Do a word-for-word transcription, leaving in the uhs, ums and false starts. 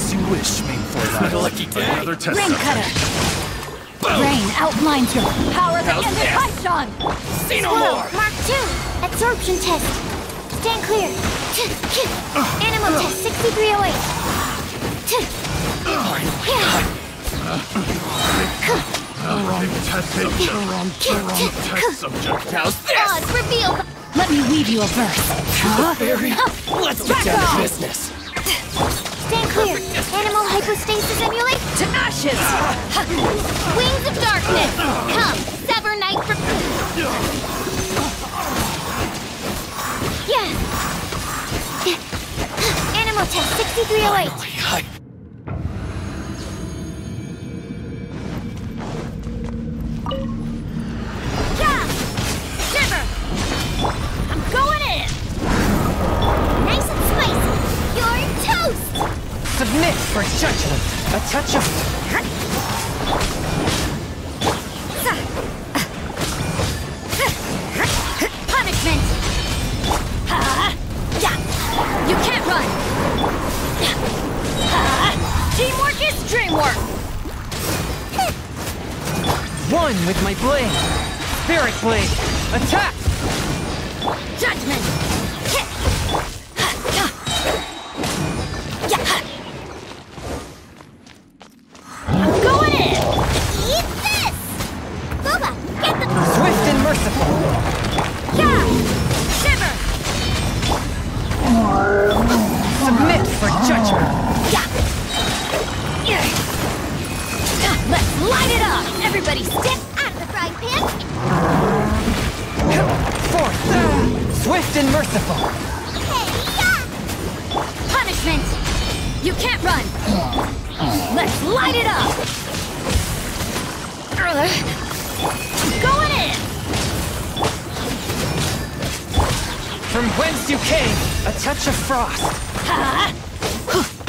distinguishing for that. Lucky day. Rain cutter. Boom. Rain outlines your power that ended Python. See no more. Mark two. Absorption test. Stand clear. Animal uh. test sixty-three oh eight. Oh my God. The wrong test subject. The wrong, the wrong test subject. How's this? God, reveal. Let me weave you a verse. Huh? Let's get down to business. Stand clear. Animal hypostasis emulate to ashes. Uh, Wings of darkness. Come, sever night from. Yeah. Animal test sixty-three oh eight. Submit for judgment. A touch of... punishment. You can't run. Teamwork is dreamwork. One with my blade. Spirit blade. Attack. Judgment. From whence you came, a touch of frost. Huh?